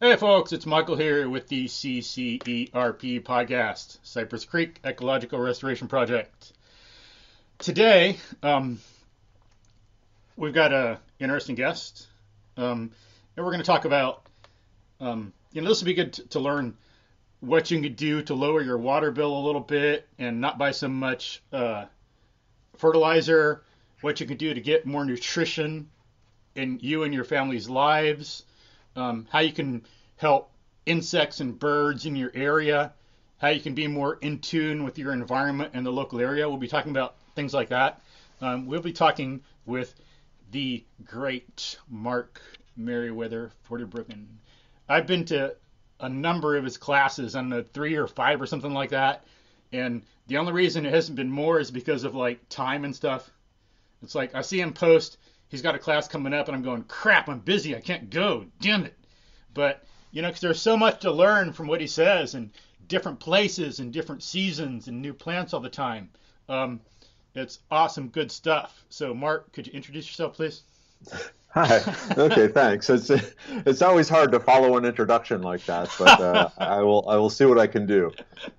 Hey folks, it's Michael here with the CCERP podcast, Cypress Creek Ecological Restoration Project. Today, we've got an interesting guest, and we're going to talk about, this would be good to learn what you can do to lower your water bill a little bit and not buy so much fertilizer, what you can do to get more nutrition in you and your family's lives. How you can help insects and birds in your area, how you can be more in tune with your environment and the local area. We'll be talking about things like that. We'll be talking with the great Mark Merriwether Vorderbruggen. I've been to a number of his classes, I don't know, 3 or 5 or something like that. And the only reason it hasn't been more is because of like time and stuff. It's like I see him post, he's got a class coming up, and I'm going, crap, I'm busy. I can't go. Damn it. But, you know, because there's so much to learn from what he says and different places and different seasons and new plants all the time. It's awesome, good stuff. So, Mark, could you introduce yourself, please? Hi. Okay, thanks. It's always hard to follow an introduction like that, but I will see what I can do.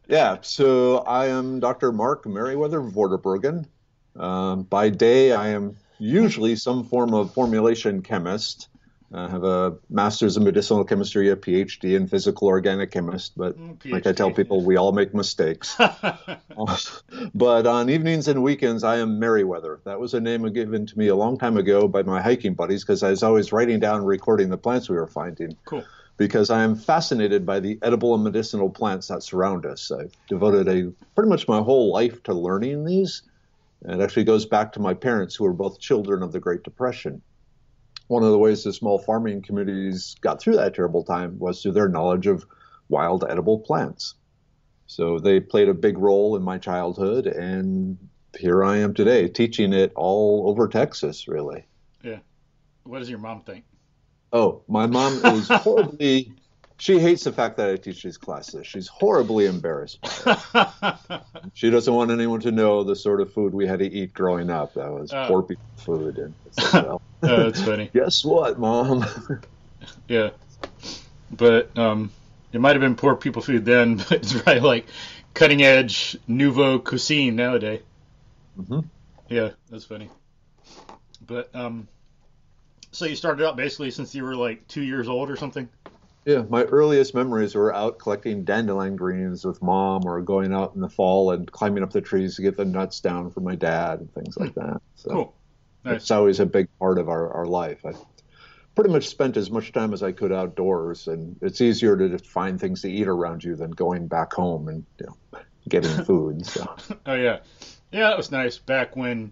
Yeah, so I am Dr. Mark Merriwether Vorderbruggen. By day, I am usually some form of formulation chemist. I have a master's in medicinal chemistry, a PhD in physical organic chemist, but PhD, like I tell people, we all make mistakes. But on evenings and weekends, I am Merriwether. That was a name given to me a long time ago by my hiking buddies because I was always writing down and recording the plants we were finding. Cool. Because I am fascinated by the edible and medicinal plants that surround us. I've devoted pretty much my whole life to learning these. It actually goes back to my parents, who were both children of the Great Depression. One of the ways the small farming communities got through that terrible time was through their knowledge of wild edible plants. So they played a big role in my childhood, and here I am today, teaching it all over Texas, really. Yeah. What does your mom think? Oh, my mom is horribly... She hates the fact that I teach these classes. She's horribly embarrassed by it. She doesn't want anyone to know the sort of food we had to eat growing up. That was poor people food. And it's like, well, oh, that's funny. Guess what, Mom? Yeah. But it might have been poor people food then, but it's probably like cutting-edge nouveau cuisine nowadays. Mm-hmm. Yeah, that's funny. But so you started out basically since you were like 2 years old or something? Yeah, my earliest memories were out collecting dandelion greens with Mom, or going out in the fall and climbing up the trees to get the nuts down for my dad and things like that. So cool. Nice. It's always a big part of our life. I pretty much spent as much time as I could outdoors, and it's easier to just find things to eat around you than going back home and, you know, getting food. So. Oh, yeah. Yeah, it was nice back when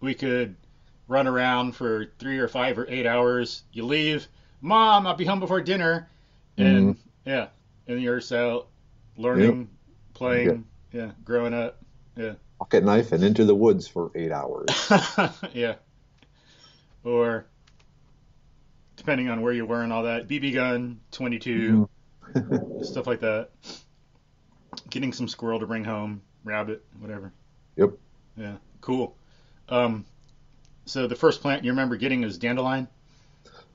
we could run around for 3 or 5 or 8 hours. You leave, Mom, I'll be home before dinner. And yeah, and you're so learning, yep. Playing, yeah. Yeah, growing up, yeah. Pocket knife and into the woods for 8 hours. Yeah, or depending on where you were and all that, BB gun, 22, stuff like that. Getting some squirrel to bring home, rabbit, whatever. Yep. Yeah, cool. So the first plant you remember getting is dandelion.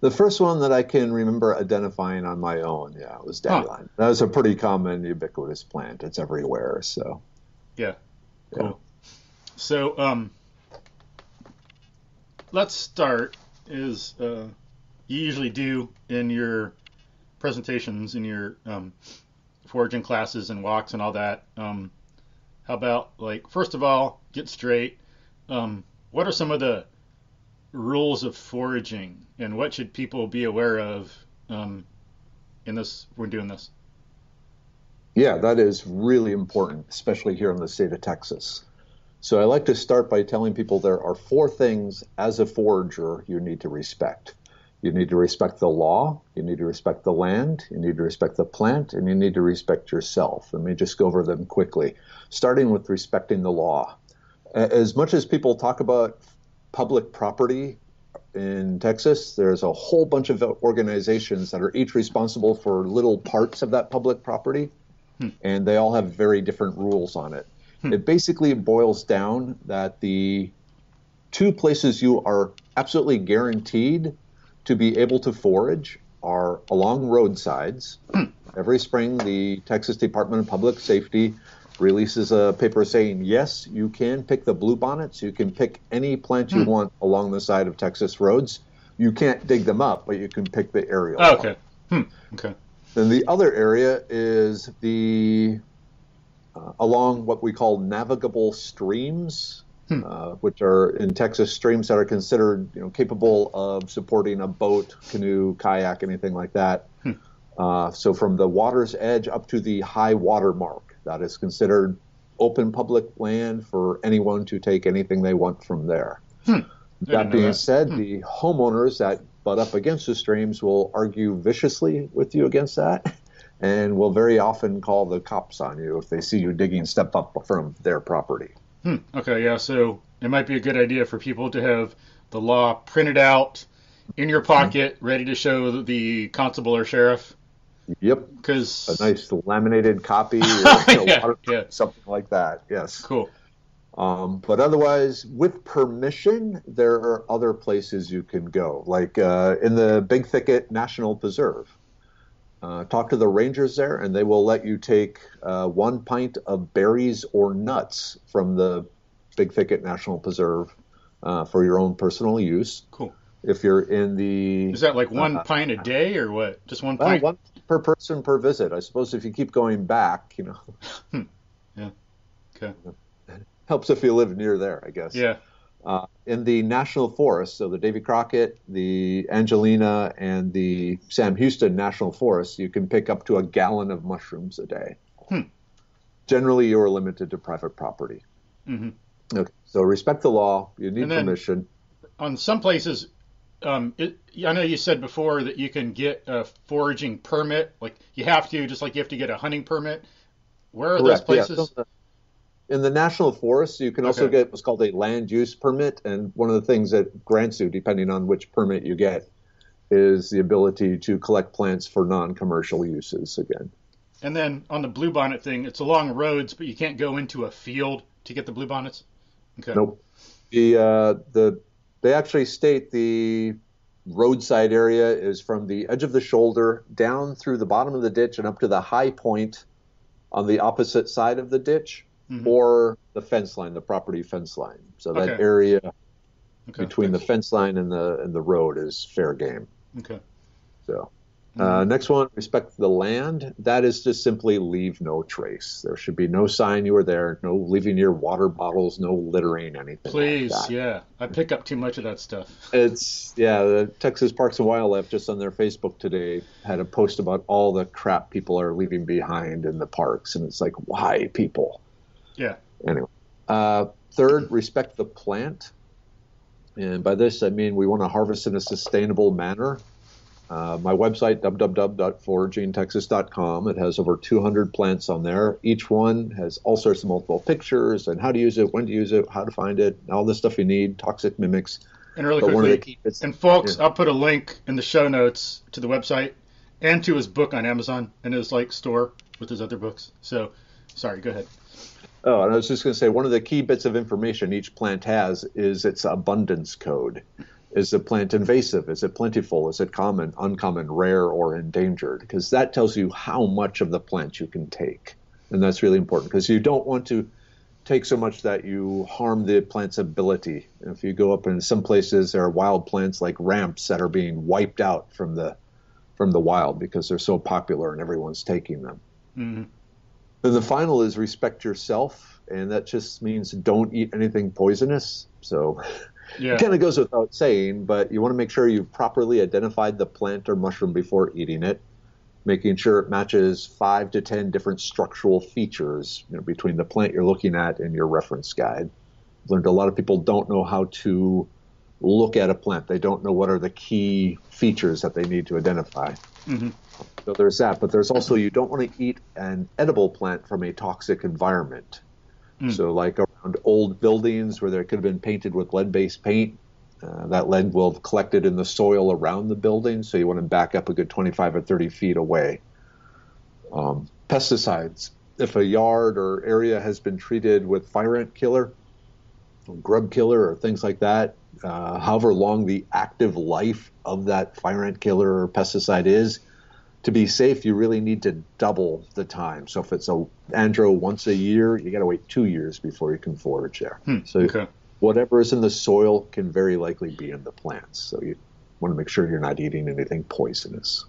The first one that I can remember identifying on my own, yeah, was dandelion. Huh. That was a pretty common, ubiquitous plant. It's everywhere, so. Yeah, cool. Yeah. So let's start is you usually do in your presentations, in your foraging classes and walks and all that. How about, like, first of all, get straight. What are some of the rules of foraging, and what should people be aware of in this? We're doing this. Yeah, that is really important, especially here in the state of Texas. So I like to start by telling people there are 4 things as a forager you need to respect. You need to respect the law, you need to respect the land, you need to respect the plant, and you need to respect yourself. Let me just go over them quickly, starting with respecting the law. As much as people talk about public property in Texas, there's a whole bunch of organizations that are each responsible for little parts of that public property, and they all have very different rules on it. It basically boils down that the 2 places you are absolutely guaranteed to be able to forage are along roadsides. Every spring, the Texas Department of Public Safety releases a paper saying, yes, you can pick the bluebonnets. You can pick any plant you want along the side of Texas roads. You can't dig them up, but you can pick the aerial. Oh, okay. Okay. Then the other area is the along what we call navigable streams, which are in Texas streams that are considered, you know, capable of supporting a boat, canoe, kayak, anything like that. So from the water's edge up to the high water mark, that is considered open public land for anyone to take anything they want from there. That being said, the homeowners that butt up against the streams will argue viciously with you against that and will very often call the cops on you if they see you digging step up from their property. Okay, yeah, so it might be a good idea for people to have the law printed out in your pocket, ready to show the constable or sheriff. Yep, because a nice laminated copy or something like that, yes. Cool. But otherwise, with permission, there are other places you can go, like in the Big Thicket National Preserve. Talk to the rangers there, and they will let you take 1 pint of berries or nuts from the Big Thicket National Preserve for your own personal use. Cool. If you're in the... Is that like 1 pint a day or what? Just 1 pint? One per person per visit. I suppose if you keep going back, you know. Yeah. Okay. Helps if you live near there, I guess. Yeah. In the national forests, so the Davy Crockett, the Angelina, and the Sam Houston National Forest, you can pick up to a gallon of mushrooms a day. Generally, you are limited to private property. Okay. So respect the law. You need permission. On some places, I know you said before that you can get a foraging permit. Like you have to, just like you have to get a hunting permit. Where are those places? Yeah, so in the national forest, you can also get what's called a land use permit, and one of the things that grants you, depending on which permit you get, is the ability to collect plants for non-commercial uses again. And then on the bluebonnet thing, it's along roads, but you can't go into a field to get the bluebonnets? Okay. Nope. They actually state the roadside area is from the edge of the shoulder down through the bottom of the ditch and up to the high point on the opposite side of the ditch. Or the fence line, the property fence line. So that area between the fence line and the road is fair game. Okay. So next one, respect the land. That is to simply leave no trace. There should be no sign you were there, no leaving your water bottles, no littering, anything. Please, like that. I pick up too much of that stuff. It's the Texas Parks and Wildlife just on their Facebook today had a post about all the crap people are leaving behind in the parks, and it's like, why, people? Yeah. Anyway, third, respect the plant. And by this, I mean we want to harvest in a sustainable manner. My website, www.foragingtexas.com, it has over 200 plants on there. Each one has all sorts of multiple pictures and how to use it, when to use it, how to find it, all the stuff you need, toxic mimics. And really quickly, and folks, I'll put a link in the show notes to the website and to his book on Amazon and his store with his other books. So, sorry, go ahead. Oh, and I was just going to say, one of the key bits of information each plant has is its abundance code. Is the plant invasive? Is it plentiful? Is it common, uncommon, rare, or endangered? Because that tells you how much of the plant you can take. And that's really important because you don't want to take so much that you harm the plant's ability. And if you go up in some places, there are wild plants like ramps that are being wiped out from the wild because they're so popular and everyone's taking them. Then the final is respect yourself, and that just means don't eat anything poisonous. So it kind of goes without saying, but you want to make sure you've properly identified the plant or mushroom before eating it, making sure it matches 5 to 10 different structural features between the plant you're looking at and your reference guide. I've learned a lot of people don't know how to look at a plant. They don't know what are the key features that they need to identify. So there's that, but there's also you don't want to eat an edible plant from a toxic environment. So like around old buildings where they could have been painted with lead-based paint, that lead will have collected in the soil around the building, so you want to back up a good 25 or 30 feet away. Pesticides. If a yard or area has been treated with fire ant killer, grub killer, or things like that, however long the active life of that fire ant killer or pesticide is. To be safe, you really need to double the time. So if it's a andro once a year, you got to wait 2 years before you can forage there. So okay. Whatever is in the soil can very likely be in the plants. So you want to make sure you're not eating anything poisonous.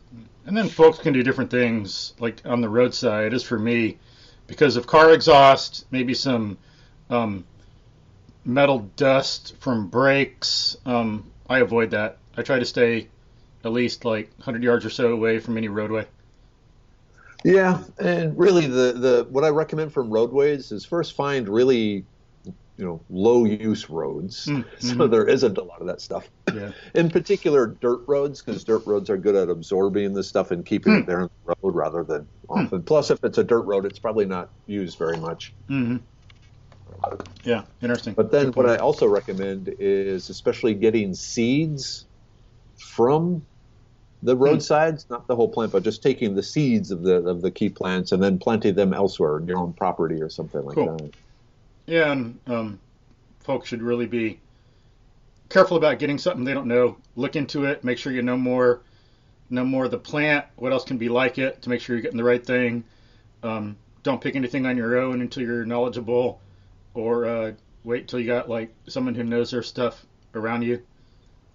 And then folks can do different things, like on the roadside. As for me, because of car exhaust, maybe some metal dust from brakes, I avoid that. I try to stay at least like 100 yards or so away from any roadway. Yeah, and really the what I recommend from roadways is first find really, low use roads. So there isn't a lot of that stuff. Yeah. In particular, dirt roads, because dirt roads are good at absorbing the stuff and keeping it there on the road rather than often. Plus, if it's a dirt road, it's probably not used very much. Yeah, interesting. But then what I also recommend is especially getting seeds from the roadsides, not the whole plant, but just taking the seeds of the key plants and then planting them elsewhere in your own property or something like that. Yeah, and folks should really be careful about getting something they don't know. Look into it. Make sure you know more of the plant, what else can be like it, to make sure you're getting the right thing. Don't pick anything on your own until you're knowledgeable, or wait till you got like someone who knows their stuff around you.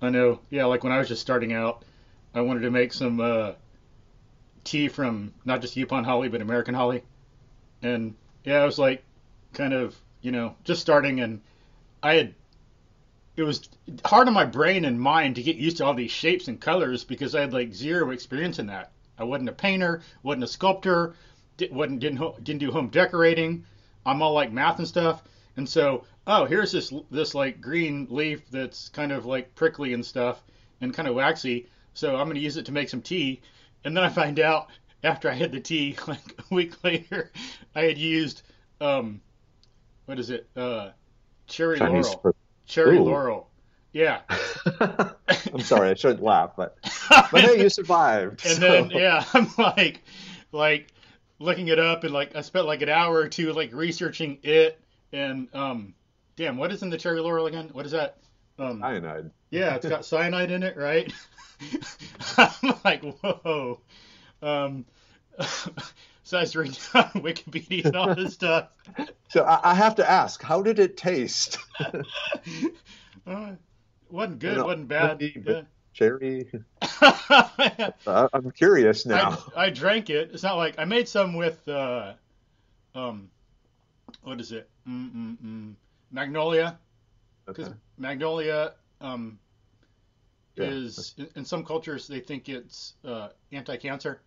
I know, yeah, like when I was just starting out, I wanted to make some tea from not just Yukon holly, but American holly. And yeah, I was like kind of, just starting, and it was hard on my brain and mind to get used to all these shapes and colors because I had like zero experience in that. I wasn't a painter, wasn't a sculptor, didn't do home decorating. I'm all like math and stuff. And so, here's this like green leaf that's kind of like prickly and stuff and kind of waxy. So I'm going to use it to make some tea. And then I find out after I had the tea, like a week later, I had used, cherry Chinese laurel. Cherry laurel. Yeah. I'm sorry. I shouldn't laugh, but hey, you survived. And then, yeah, I'm like looking it up, and like I spent like an hour or two like researching it. And damn, what is in the cherry laurel again? What is that? Cyanide. Yeah, it's got cyanide in it, right? I'm like, whoa. So I was reading on Wikipedia and all this stuff. So I have to ask, how did it taste? Wasn't good, wasn't bad. Cherry. I'm curious now. I drank it. It's not like I made some with what is it? Magnolia. Because magnolia is, in some cultures, they think it's anti-cancer.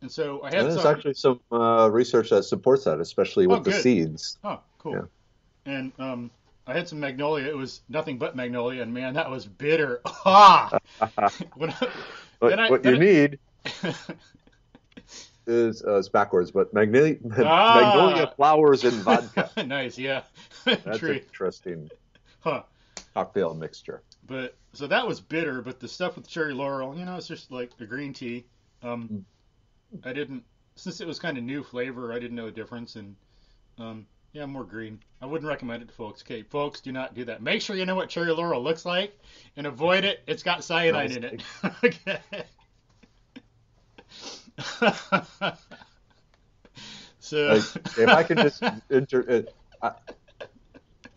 And so I had there's actually some research that supports that, especially with the seeds. Oh, cool. Yeah. And I had some magnolia. It was nothing but magnolia, and man, that was bitter. Ah! What you need is it's backwards, but magnolia flowers in vodka. Nice, yeah. That's an interesting cocktail mixture. But so that was bitter, but the stuff with cherry laurel, it's just like the green tea. I didn't, since it was kind of new flavor, I didn't know the difference, and yeah, more green. I wouldn't recommend it to folks. Okay, folks, do not do that. Make sure you know what cherry laurel looks like and avoid it. It's got cyanide in it. Okay. So if I could just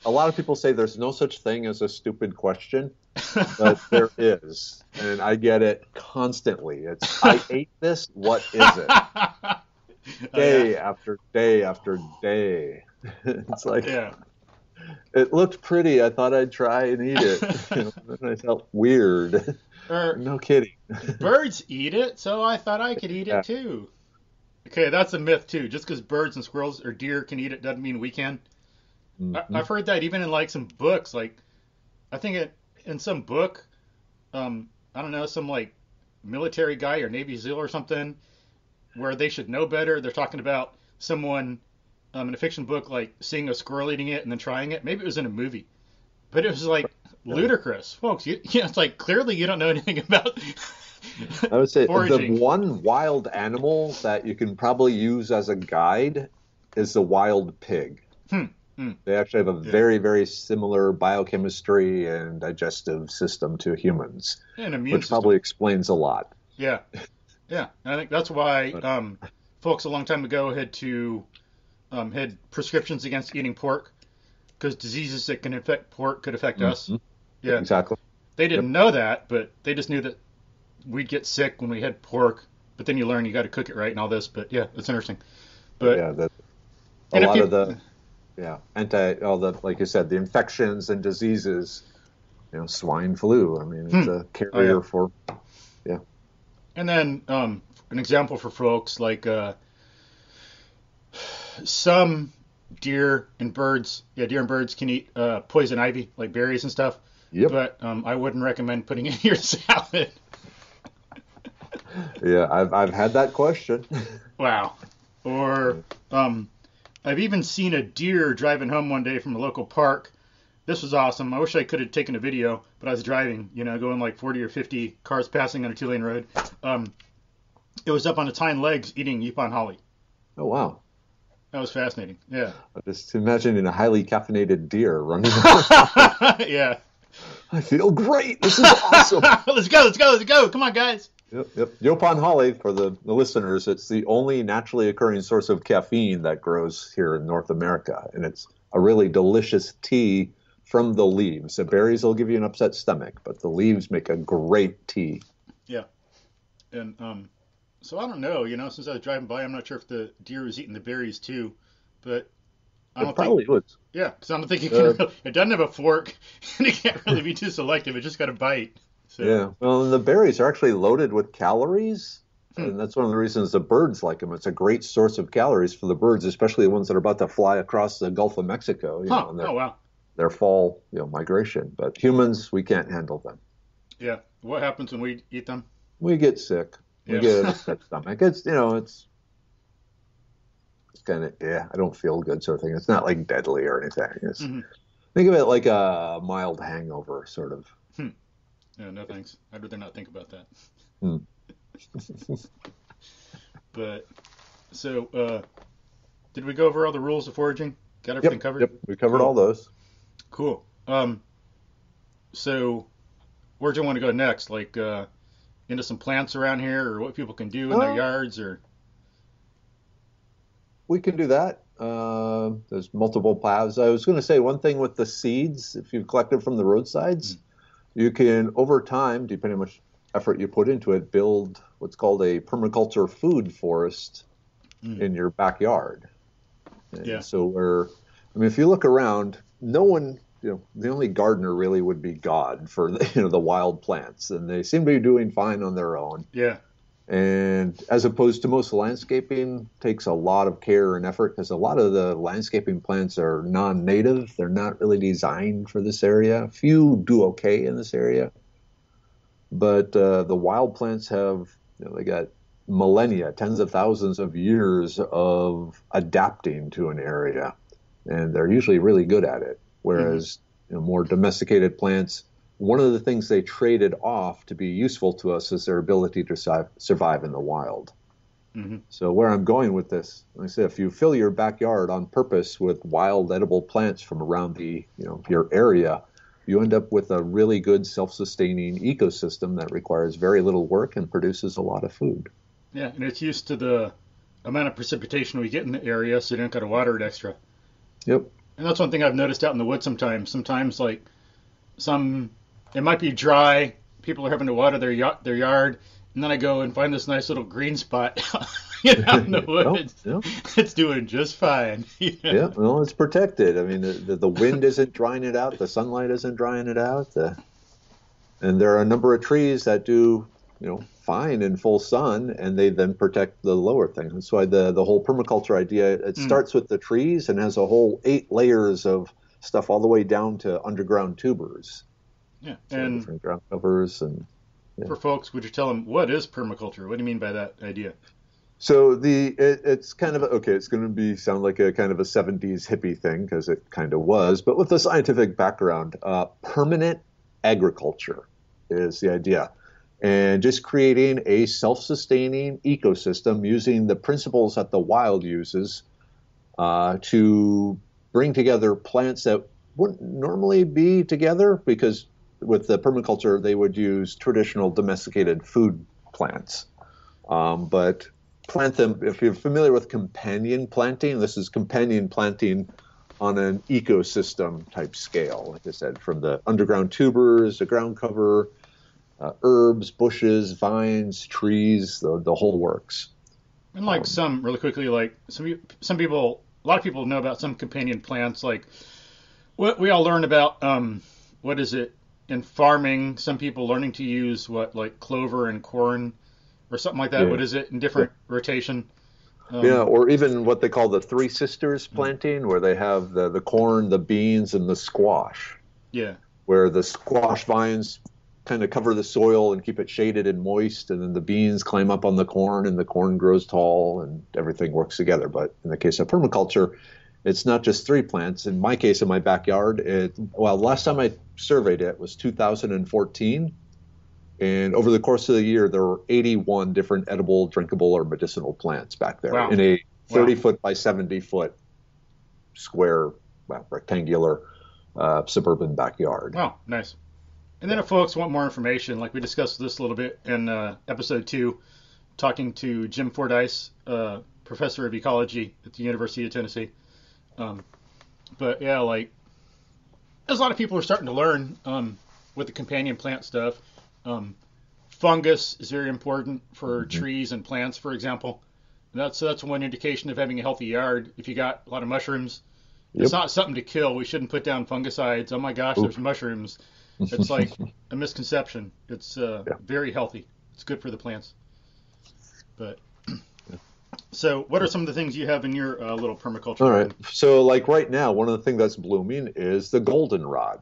a lot of people say there's no such thing as a stupid question, but there is, and I get it constantly. It's, I ate this, what is it? Day after day after day. It's like, it looked pretty. I thought I'd try and eat it. And I felt weird. No kidding. Birds eat it, so I thought I could eat it too. Okay, that's a myth too. Just because birds and squirrels or deer can eat it doesn't mean we can. I've heard that even in like some books, like I think in some book, I don't know, some like military guy or Navy SEAL or something, where they should know better. They're talking about someone in a fiction book, like seeing a squirrel eating it and then trying it. Maybe it was in a movie, but it was like ludicrous, folks. It's like clearly you don't know anything about. I would say foraging. The one wild animal that you can probably use as a guide is the wild pig. They actually have a very, very similar biochemistry and digestive system to humans, and immune which system. Probably explains a lot. Yeah, yeah. And I think that's why folks a long time ago had to had prescriptions against eating pork, because diseases that can affect pork could affect us. Yeah, exactly. They didn't know that, but they just knew that we'd get sick when we had pork. But then you learn you got to cook it right and all this. But yeah, that's interesting. But yeah, like you said, the infections and diseases, you know, swine flu. I mean, it's a carrier for, And then an example for folks, like some deer and birds. Yeah, deer and birds can eat poison ivy, like berries and stuff. Yep. But I wouldn't recommend putting it in your salad. Yeah, I've had that question. Wow. Or I've even seen a deer driving home one day from a local park. This was awesome. I wish I could have taken a video, but I was driving, you know, going like 40 or 50 cars passing on a two-lane road. It was up on its hind legs eating Yupon holly. Oh, wow. That was fascinating. Yeah. I'm just imagining a highly caffeinated deer running around. Yeah. I feel great. This is awesome. Let's go. Come on, guys. Yep. Yopon holly, for the listeners, it's the only naturally occurring source of caffeine that grows here in North America. And it's a really delicious tea from the leaves. The berries will give you an upset stomach, but the leaves make a great tea. Yeah. And so I don't know, you know, since I was driving by, I'm not sure if the deer was eating the berries too, but I don't think it was. Yeah, because I don't think it can. It doesn't have a fork, and it can't really be too selective. It just got a bite. So. Yeah, well, and the berries are actually loaded with calories, and that's one of the reasons the birds like them. It's a great source of calories for the birds, especially the ones that are about to fly across the Gulf of Mexico. You know, their fall, you know, migration. But humans, we can't handle them. Yeah, what happens when we eat them? We get sick. Yeah. We get an upset stomach. It's kind of I don't feel good sort of thing. It's not like deadly or anything. Think of it like a mild hangover sort of. Yeah, no thanks. I'd rather not think about that. But, so, did we go over all the rules of foraging? Got everything covered? Yep, we covered all those. Cool. So, where do you want to go next? Like, into some plants around here, or what people can do in their yards, or... We can do that. There's multiple paths. I was going to say one thing with the seeds, if you've collected from the roadsides... You can, over time, depending on how much effort you put into it, build what's called a permaculture food forest in your backyard. And so if you look around, no one, you know, the only gardener really would be God for the, you know, the wild plants, and they seem to be doing fine on their own. Yeah. And as opposed to most landscaping, takes a lot of care and effort because a lot of the landscaping plants are non-native. They're not really designed for this area. Few do okay in this area. But the wild plants have, you know, they got millennia, tens of thousands of years of adapting to an area. And they're usually really good at it. Whereas more domesticated plants, one of the things they traded off to be useful to us is their ability to survive in the wild. So where I'm going with this, like I said, if you fill your backyard on purpose with wild edible plants from around the, you know, your area, you end up with a really good self-sustaining ecosystem that requires very little work and produces a lot of food. Yeah, and it's used to the amount of precipitation we get in the area, so you don't got to water it extra. Yep. And that's one thing I've noticed out in the woods sometimes. Sometimes, like, it might be dry. People are having to water their yard, and then I go and find this nice little green spot out in the woods. It's doing just fine. Yeah, well, it's protected. I mean, the wind isn't drying it out. The sunlight isn't drying it out. And there are a number of trees that do, you know, fine in full sun, and they then protect the lower thing. That's why the whole permaculture idea, it starts with the trees and has a whole 8 layers of stuff all the way down to underground tubers. Yeah, and different ground covers and for folks, would you tell them what is permaculture? What do you mean by that idea? So it's kind of it's going to sound like a kind of a 70s hippie thing because it kind of was, but with a scientific background, permanent agriculture is the idea, and just creating a self-sustaining ecosystem using the principles that the wild uses to bring together plants that wouldn't normally be together, because with the permaculture, they would use traditional domesticated food plants. But plant them, if you're familiar with companion planting, this is companion planting on an ecosystem type scale, like I said, from the underground tubers, the ground cover, herbs, bushes, vines, trees, the whole works. And like some, really quickly, like some people, a lot of people know about some companion plants, like what we all learn about, what is it, in farming, some people learning to use what, like clover and corn or something like that, yeah. What is it, in different rotation? Yeah, or even what they call the Three Sisters planting, where they have the corn, the beans, and the squash. Yeah. Where the squash vines kind of cover the soil and keep it shaded and moist, and then the beans climb up on the corn, and the corn grows tall, and everything works together. But in the case of permaculture, it's not just three plants. In my case, in my backyard, well, last time I surveyed it was 2014, and over the course of the year, there were 81 different edible, drinkable, or medicinal plants back there. Wow. In a 30-foot by 70-foot square, well, rectangular suburban backyard. Wow, nice. And then if folks want more information, like we discussed this a little bit in episode 2, talking to Jim Fordyce, professor of ecology at the University of Tennessee. But yeah, like, there's a lot of people are starting to learn with the companion plant stuff. Fungus is very important for trees and plants, for example. And that's one indication of having a healthy yard. If you got a lot of mushrooms, it's not something to kill. We shouldn't put down fungicides. Oh my gosh, there's mushrooms. It's like a misconception. It's very healthy. It's good for the plants. But so what are some of the things you have in your little permaculture? All right. So like right now, one of the things that's blooming is the goldenrod.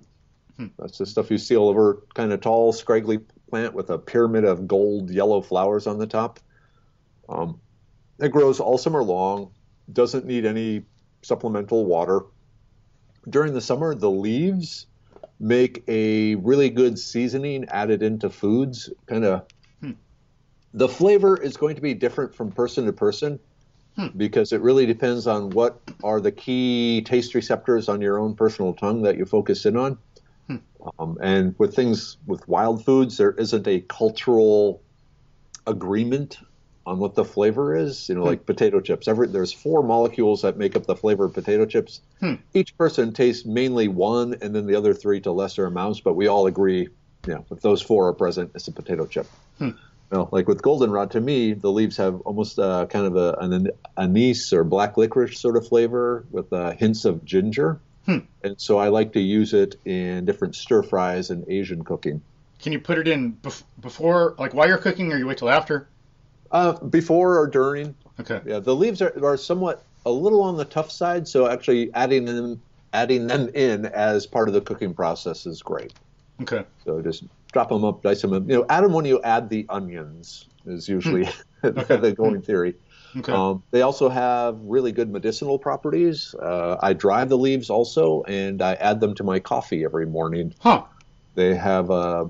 That's the stuff you see all over, kind of tall, scraggly plant with a pyramid of gold yellow flowers on the top. It grows all summer long, doesn't need any supplemental water. During the summer, the leaves make a really good seasoning added into foods. Kind of the flavor is going to be different from person to person, because it really depends on what are the key taste receptors on your own personal tongue that you focus in on. And with things, with wild foods, there isn't a cultural agreement on what the flavor is. You know, like potato chips. There's 4 molecules that make up the flavor of potato chips. Each person tastes mainly one, and then the other 3 to lesser amounts. But we all agree, you know, if those 4 are present, it's a potato chip. Now, like with goldenrod, to me, the leaves have almost kind of an anise or black licorice sort of flavor with hints of ginger. And so I like to use it in different stir fries and Asian cooking. Can you put it in before, like while you're cooking, or you wait till after? Before or during. Okay. Yeah, the leaves are somewhat a little on the tough side, so actually adding them in as part of the cooking process is great. Okay. So just drop them up, dice them up. You know, add them when you add the onions is usually the going theory. Okay. They also have really good medicinal properties. I dry the leaves also, and I add them to my coffee every morning. They have a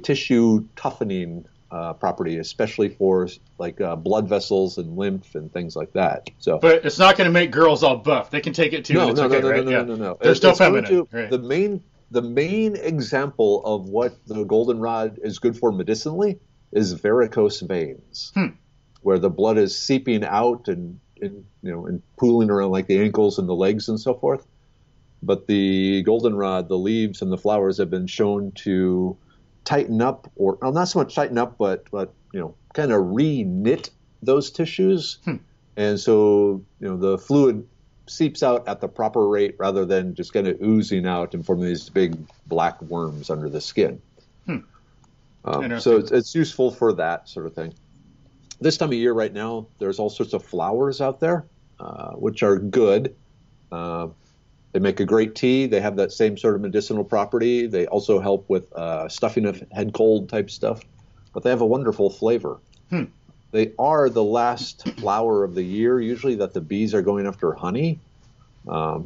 tissue toughening property, especially for like blood vessels and lymph and things like that. So, but it's not going to make girls all buff. They can take it too. No. They're still feminine. Right. The main example of what the goldenrod is good for medicinally is varicose veins. Where the blood is seeping out and pooling around like the ankles and the legs and so forth. But the goldenrod, the leaves and the flowers have been shown to tighten up, or well, not so much tighten up, but kind of re-knit those tissues. And so, you know, the fluid seeps out at the proper rate rather than just kind of oozing out and forming these big black worms under the skin. So it's useful for that sort of thing. This time of year right now, there's all sorts of flowers out there, which are good. They make a great tea. They have that same sort of medicinal property. They also help with stuffing of head cold type stuff. But they have a wonderful flavor. They are the last flower of the year, usually, that the bees are going after honey. But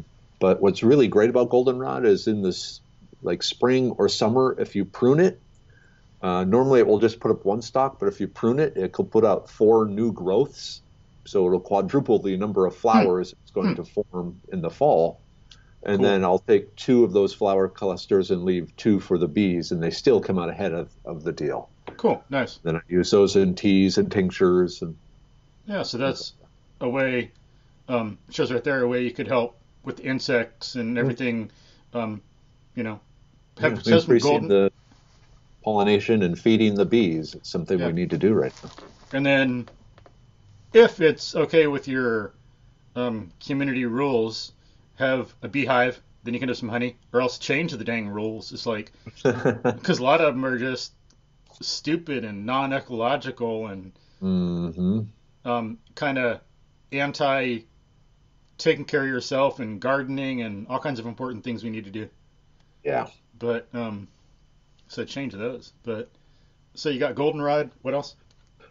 what's really great about goldenrod is in this like spring or summer, if you prune it, normally it will just put up one stalk, but if you prune it, it could put out 4 new growths. So it'll quadruple the number of flowers it's going to form in the fall. And cool. Then I'll take two of those flower clusters and leave two for the bees, and they still come out ahead of the deal. Cool, nice. Then I use those in teas and tinctures. And yeah, so that's a way, shows right there a way you could help with insects and everything, you know. Have increasing the pollination and feeding the bees. It's something we need to do right now. And then if it's okay with your community rules, have a beehive, then you can do some honey, or else change the dang rules. It's like, because a lot of them are just stupid and non-ecological and kind of anti-taking care of yourself and gardening and all kinds of important things we need to do. Yeah. But, so change those. But, so you got goldenrod, what else?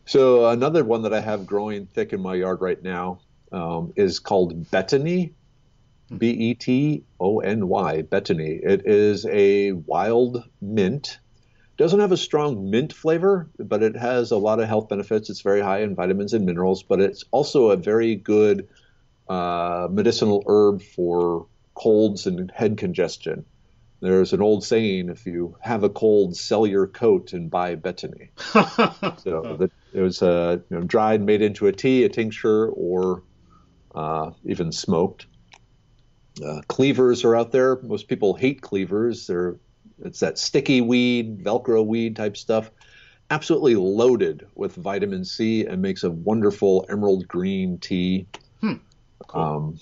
So another one that I have growing thick in my yard right now is called betony. B-E-T-O-N-Y, betony. It is a wild mint. Doesn't have a strong mint flavor, but it has a lot of health benefits. It's very high in vitamins and minerals, but it's also a very good medicinal herb for colds and head congestion. There's an old saying, if you have a cold, sell your coat and buy betony. So it was dried, made into a tea, a tincture, or even smoked. Cleavers are out there. Most people hate cleavers. It's that sticky weed, Velcro weed type stuff. Absolutely loaded with vitamin C and makes a wonderful emerald green tea. Cool.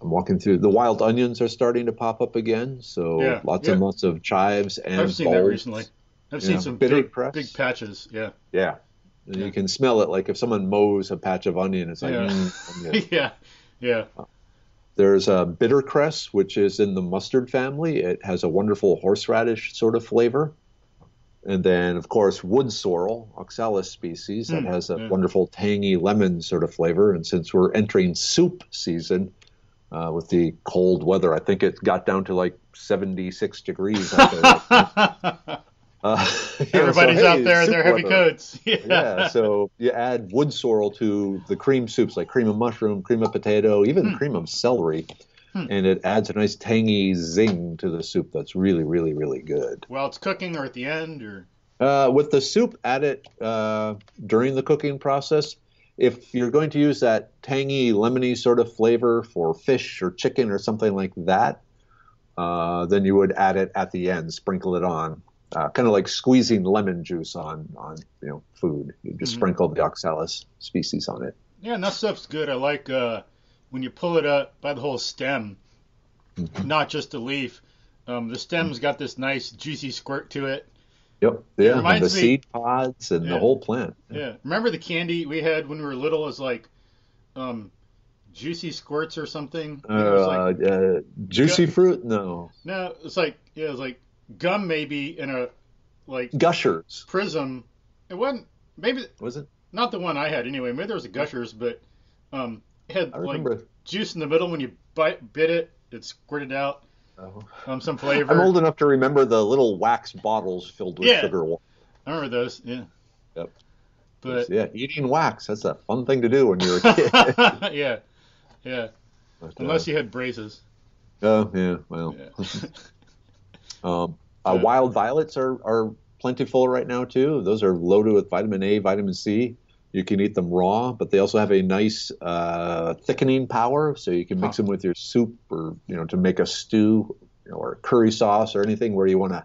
I'm walking through. The wild onions are starting to pop up again. So lots and lots of chives and bulbs. I've seen that recently. I've seen some big patches. Yeah. Yeah. And you can smell it. Like if someone mows a patch of onion, it's like, onion. Yeah. There's a bittercress, which is in the mustard family. It has a wonderful horseradish sort of flavor. And then, of course, wood sorrel, oxalis species, that has a wonderful tangy lemon sort of flavor. And since we're entering soup season with the cold weather, I think it got down to like 76 degrees out there. Everybody's out there in their heavy coats. Yeah, so you add wood sorrel to the cream soups, like cream of mushroom, cream of potato, even cream of celery, and it adds a nice tangy zing to the soup that's really, really, really good. While it's cooking or at the end? Or with the soup, add it during the cooking process. If you're going to use that tangy, lemony sort of flavor for fish or chicken or something like that, then you would add it at the end, sprinkle it on. Kind of like squeezing lemon juice on food. You just sprinkle the oxalis species on it. Yeah, and that stuff's good. I like when you pull it up by the whole stem, not just the leaf. The stem's got this nice juicy squirt to it. Yep. Yeah. And the seed pods and the whole plant. Yeah. Remember the candy we had when we were little is like juicy squirts or something? It was like, juicy fruit? No, it's like gum maybe in a Gushers prism. It wasn't was it? Not the one I had anyway. Maybe there was a Gushers, but it had juice in the middle. When you bit it, it squirted out some flavor. I'm old enough to remember the little wax bottles filled with sugar. I remember those. Yeah. Yep. But eating wax—that's a fun thing to do when you're a kid. Yeah. But, unless you had braces. Oh yeah. Well. Yeah. Wild violets are plentiful right now, too. Those are loaded with vitamin A, vitamin C. You can eat them raw, but they also have a nice thickening power, so you can mix them with your soup or, to make a stew or curry sauce or anything where you want to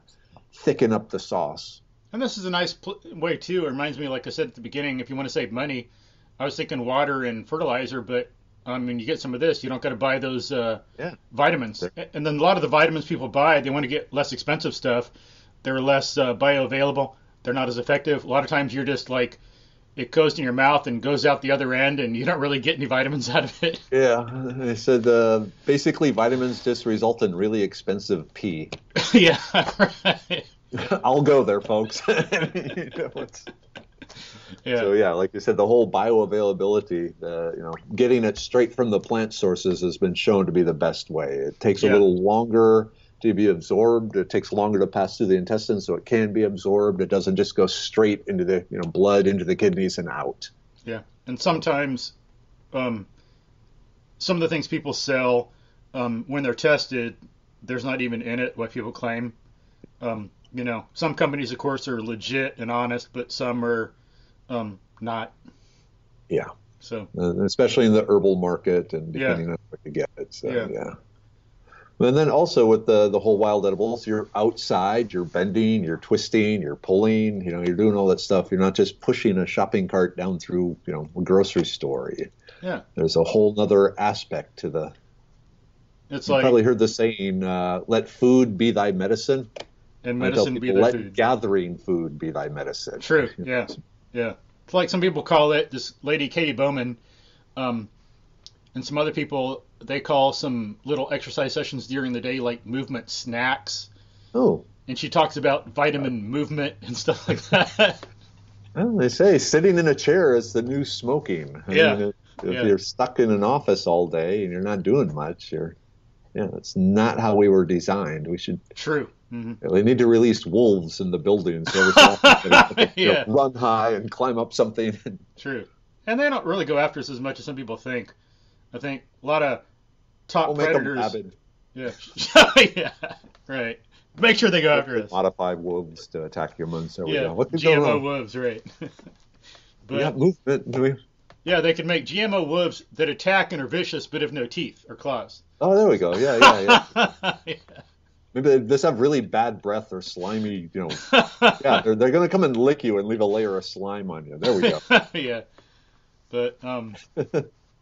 thicken up the sauce. And this is a nice way, too. It reminds me, like I said at the beginning, if you want to save money, I was thinking water and fertilizer, but you get some of this. You don't got to buy those vitamins. And then a lot of the vitamins people buy, they want to get less expensive stuff. They're less bioavailable. They're not as effective. A lot of times you're just like, it goes in your mouth and goes out the other end, and you don't really get any vitamins out of it. Yeah. They said basically vitamins just result in really expensive pee. Yeah, right. I'll go there, folks. Yeah. So like you said, the whole bioavailability, getting it straight from the plant sources has been shown to be the best way. It takes a little longer to be absorbed. It takes longer to pass through the intestines, so it can be absorbed. It doesn't just go straight into the blood, into the kidneys, and out. Yeah, and sometimes some of the things people sell when they're tested, there's not even in it what people claim. You know, some companies, of course, are legit and honest, but some are not. Yeah. So especially in the herbal market and depending on what you get. So, yeah. And then also with the whole wild edibles, you're outside, you're bending, you're twisting, you're pulling, you know, you're doing all that stuff. You're not just pushing a shopping cart down through, you know, a grocery store. Yeah. There's a whole nother aspect to the. It's like, probably heard the saying, let food be thy medicine. And medicine be thy food. Let gathering food be thy medicine. True. Yeah. Yeah. It's like some people call it, this lady Katie Bowman, and some other people, they call some little exercise sessions during the day like movement snacks. Oh. And she talks about vitamin movement and stuff like that. Well, they say sitting in a chair is the new smoking. I mean, if you're stuck in an office all day and you're not doing much, it's not how we were designed. We should. True. Mm-hmm. They need to release wolves in the building so they can run high and climb up something. True. And they don't really go after us as much as some people think. I think a lot of top predators. Make them rabid. Yeah. Yeah. Right. Make sure they go after us. Modify wolves to attack humans. There we go. What GMO going on? Wolves, right. But, yeah, movement. Do we? Yeah, they can make GMO wolves that attack and are vicious but have no teeth or claws. Oh, there we go. Yeah. Yeah. Maybe they just have really bad breath or slimy, you know. Yeah, they're going to come and lick you and leave a layer of slime on you. There we go. Yeah. But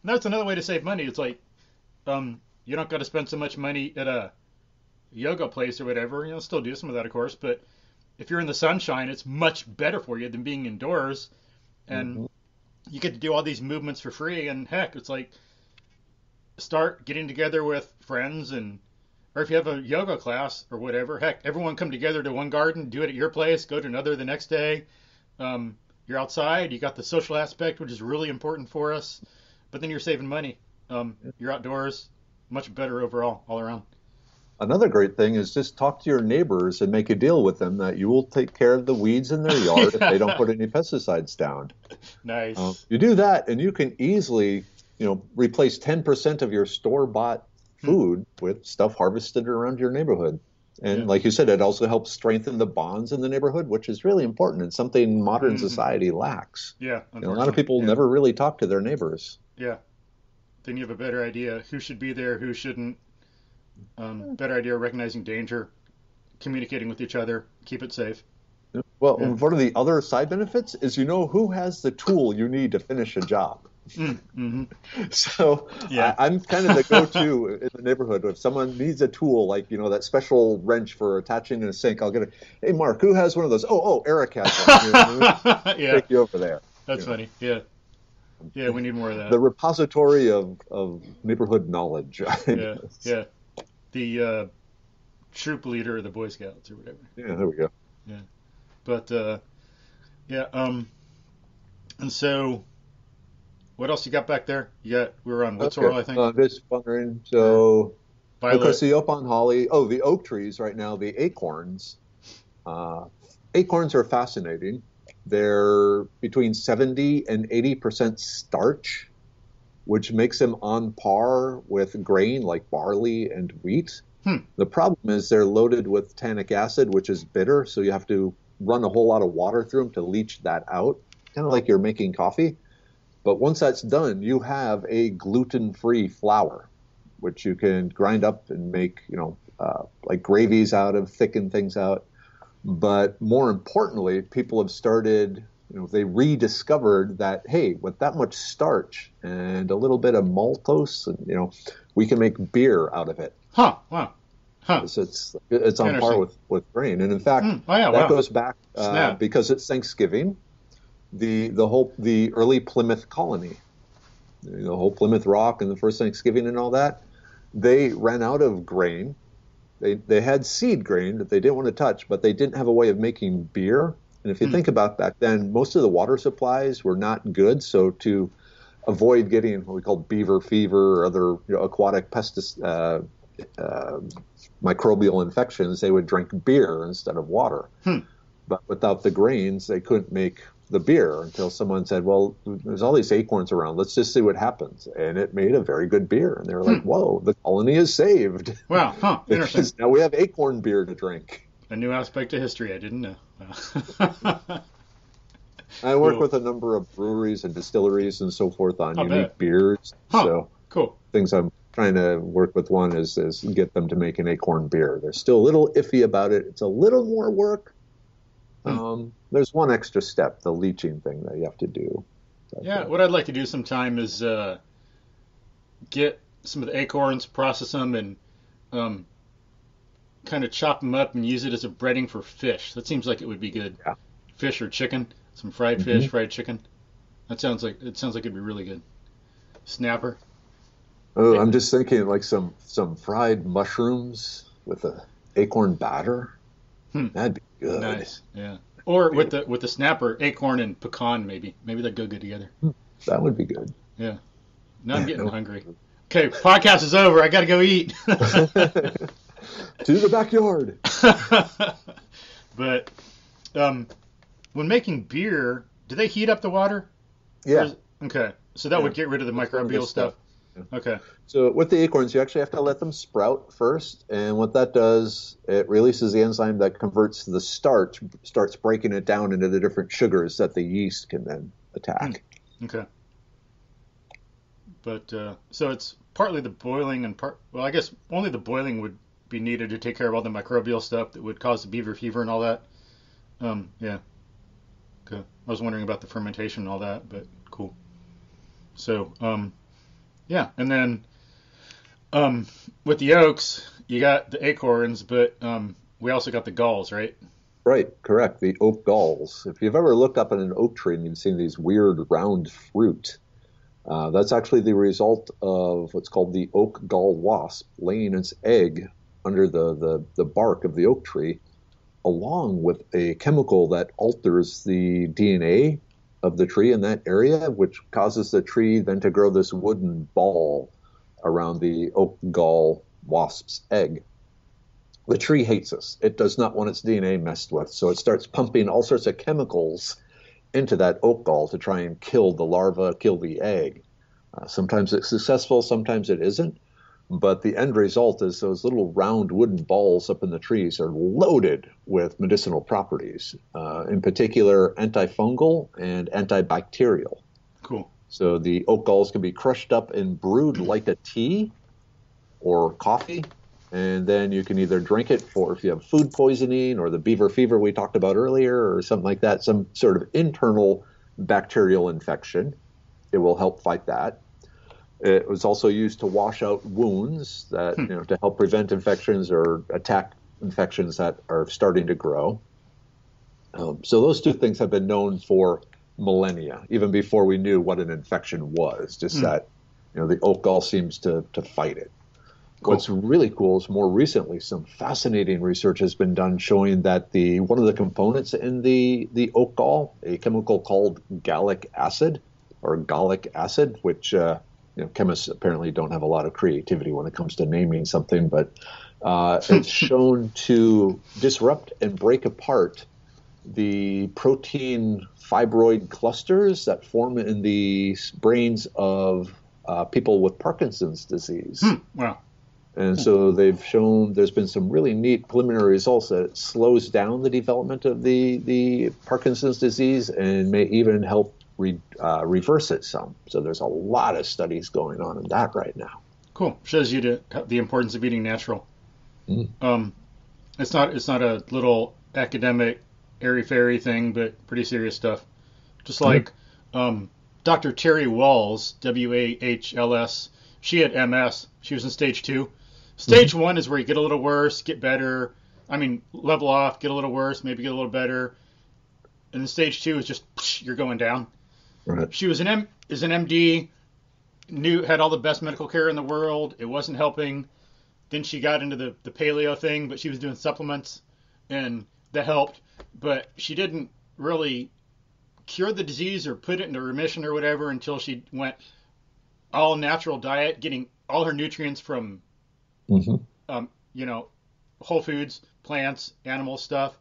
that's another way to save money. It's like you don't got to spend so much money at a yoga place or whatever. You'll still do some of that, of course. But if you're in the sunshine, it's much better for you than being indoors. And you get to do all these movements for free. And, heck, it's like start getting together with friends and – or if you have a yoga class or whatever, heck, everyone come together to one garden, do it at your place, go to another the next day. You're outside. You got the social aspect, which is really important for us. But then you're saving money. You're outdoors. Much better overall, all around. Another great thing is just talk to your neighbors and make a deal with them that you will take care of the weeds in their yard if they don't put any pesticides down. Nice. You do that, and you can easily, you know, replace 10% of your store-bought food with stuff harvested around your neighborhood. And like you said, it also helps strengthen the bonds in the neighborhood, which is really important and something modern society lacks. Yeah. You know, a lot of people never really talk to their neighbors. Yeah. Then you have a better idea who should be there, who shouldn't. Better idea of recognizing danger, communicating with each other, keep it safe. Well, one of the other side benefits is you know who has the tool you need to finish a job. So I'm kind of the go-to in the neighborhood. If someone needs a tool, like, you know, that special wrench for attaching in a sink, I'll get it. Hey, Mark, who has one of those? Oh, Eric has one. Take you over there. That's funny. Yeah. Yeah, we need more of that. The repository of neighborhood knowledge. Yeah. The troop leader of the Boy Scouts or whatever. Yeah, there we go. Yeah. But, and so... What else you got back there? We were on what's oral, I think. I'm just wondering. So, of course, the Yopon holly. Oh, the oak trees right now, the acorns. Acorns are fascinating. They're between 70 and 80% starch, which makes them on par with grain like barley and wheat. The problem is they're loaded with tannic acid, which is bitter, so you have to run a whole lot of water through them to leach that out, kind of like you're making coffee. But once that's done, you have a gluten-free flour, which you can grind up and make, you know, like gravies out of, thicken things out. But more importantly, people have started, you know, they rediscovered that, hey, with that much starch and a little bit of maltose, and, you know, we can make beer out of it. Huh, wow. Huh. So it's on par with grain. And in fact, that goes back because it's Thanksgiving. The early Plymouth colony, the whole Plymouth Rock and the first Thanksgiving and all that, they ran out of grain. They had seed grain that they didn't want to touch, but they didn't have a way of making beer. And if you think about back then, most of the water supplies were not good. So to avoid getting what we call beaver fever or other, you know, aquatic microbial infections, they would drink beer instead of water. But without the grains, they couldn't make the beer until someone said, well, there's all these acorns around. Let's just see what happens. And it made a very good beer. And they were like, whoa, the colony is saved. Wow. Huh. Interesting. Now we have acorn beer to drink. A new aspect of history I didn't know. I work with a number of breweries and distilleries and so forth on unique beers. Huh. So cool. Things I'm trying to work with one is get them to make an acorn beer. They're still a little iffy about it. It's a little more work. There's one extra step, the leaching thing that you have to do. Yeah, what I'd like to do sometime is get some of the acorns, process them, and kind of chop them up and use it as a breading for fish. That seems like it would be good. Yeah. Fish or chicken, some fried fish, fried chicken. It sounds like it'd be really good. Snapper. Oh, yeah. I'm just thinking like some fried mushrooms with a acorn batter. That'd be good. Nice, yeah. Or with the snapper, acorn and pecan, maybe. Maybe they'd go good together. That would be good. Yeah. Now I'm getting hungry. Okay, podcast is over. I got to go eat. To the backyard. But when making beer, do they heat up the water? Yeah. Okay, so that would get rid of the microbial stuff. Okay. So with the acorns, you actually have to let them sprout first, and what that does, it releases the enzyme that converts the starch, starts breaking it down into the different sugars that the yeast can then attack. Okay. But so it's partly the boiling and I guess only the boiling would be needed to take care of all the microbial stuff that would cause the beaver fever and all that. Yeah. Okay. I was wondering about the fermentation and all that, but cool. So. Yeah, and then with the oaks, you got the acorns, but we also got the galls, right? Right, correct, the oak galls. If you've ever looked up at an oak tree and you've seen these weird round fruit, that's actually the result of what's called the oak gall wasp laying its egg under the bark of the oak tree, along with a chemical that alters the DNA of the tree in that area, which causes the tree then to grow this wooden ball around the oak gall wasp's egg. The tree hates this. It does not want its DNA messed with, so it starts pumping all sorts of chemicals into that oak gall to try and kill the larva, kill the egg. Sometimes it's successful, sometimes it isn't, but the end result is those little round wooden balls up in the trees are loaded with medicinal properties, in particular antifungal and antibacterial. Cool. So the oak galls can be crushed up and brewed like a tea or coffee, and then you can either drink it for if you have food poisoning or the beaver fever we talked about earlier or something like that, some sort of internal bacterial infection. It will help fight that. It was also used to wash out wounds that, to help prevent infections or attack infections that are starting to grow. So those two things have been known for millennia, even before we knew what an infection was, just that, the oak gall seems to fight it. Cool. What's really cool is more recently, some fascinating research has been done showing that one of the components in the oak gall, a chemical called gallic acid, which, chemists apparently don't have a lot of creativity when it comes to naming something, but it's shown to disrupt and break apart the protein fibroid clusters that form in the brains of people with Parkinson's disease. Wow. And so they've shown there's been some really neat preliminary results that it slows down the development of the Parkinson's disease and may even help reverse it some. So there's a lot of studies going on in that right now. Cool. Shows you the importance of eating natural. It's not a little academic airy-fairy thing, but pretty serious stuff. Just like Dr. Terry Wahls, W-A-H-L-S, she had MS. She was in stage 2. Stage 1 is where you get a little worse, get better. I mean, level off, get a little worse, maybe get a little better. And then stage 2 is just, you're going down. Right. She was an MD, had all the best medical care in the world. It wasn't helping. Then she got into the paleo thing, but she was doing supplements, and that helped. But she didn't really cure the disease or put it into remission or whatever until she went all natural diet, getting all her nutrients from, whole foods, plants, animal stuff,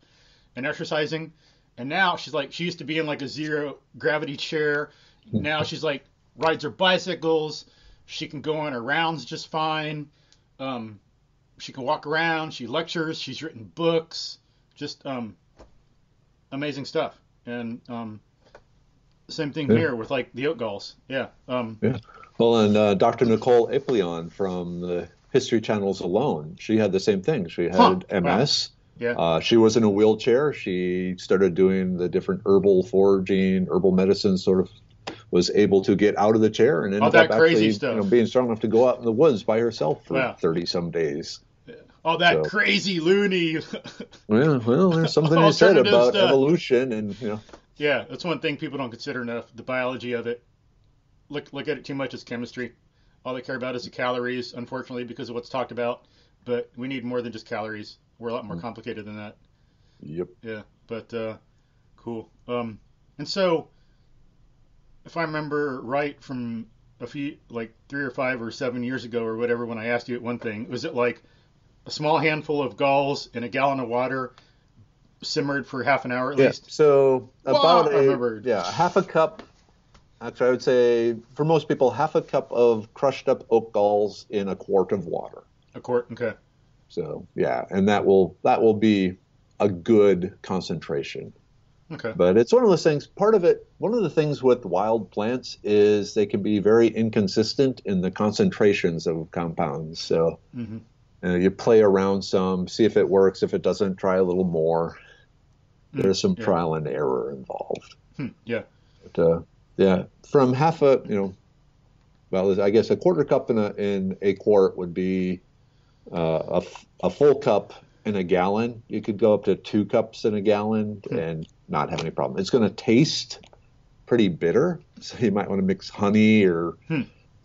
and exercising. And now she's like, she used to be in like a zero gravity chair. Now she's like, rides her bicycles. She can go on her rounds just fine. She can walk around. She lectures. She's written books. Just amazing stuff. And same thing here with like the oak galls. Yeah. Well, and Dr. Nicole Apelian from the History Channel's Alone, she had the same thing. She had MS. Wow. Yeah. She was in a wheelchair. She started doing the different herbal foraging, herbal medicine, sort of was able to get out of the chair and ended up actually being strong enough to go out in the woods by herself for 30-some days. Yeah. All that crazy loony. Yeah, well, there's something I said about evolution and, you know. Yeah, that's one thing people don't consider enough, the biology of it. Look at it too much as chemistry. All they care about is the calories, unfortunately, because of what's talked about. But we need more than just calories. We're a lot more complicated than that. Yep. Yeah, but cool. And so, if I remember right from a few, like 3 or 5 or 7 years ago or whatever, when I asked you at one thing, was it like a small handful of galls in a gallon of water simmered for half an hour at least? So about half a cup. Actually, I would say for most people, half a cup of crushed up oak galls in a quart of water. A quart, okay. So yeah, and that will be a good concentration. Okay. But it's one of those things. One of the things with wild plants is they can be very inconsistent in the concentrations of compounds. So you play around some, see if it works. If it doesn't, try a little more. There's some trial and error involved. Yeah. But, from half a, I guess a quarter cup in a quart would be a full cup in a gallon. You could go up to 2 cups in a gallon and not have any problem. It's going to taste pretty bitter, so you might want to mix honey or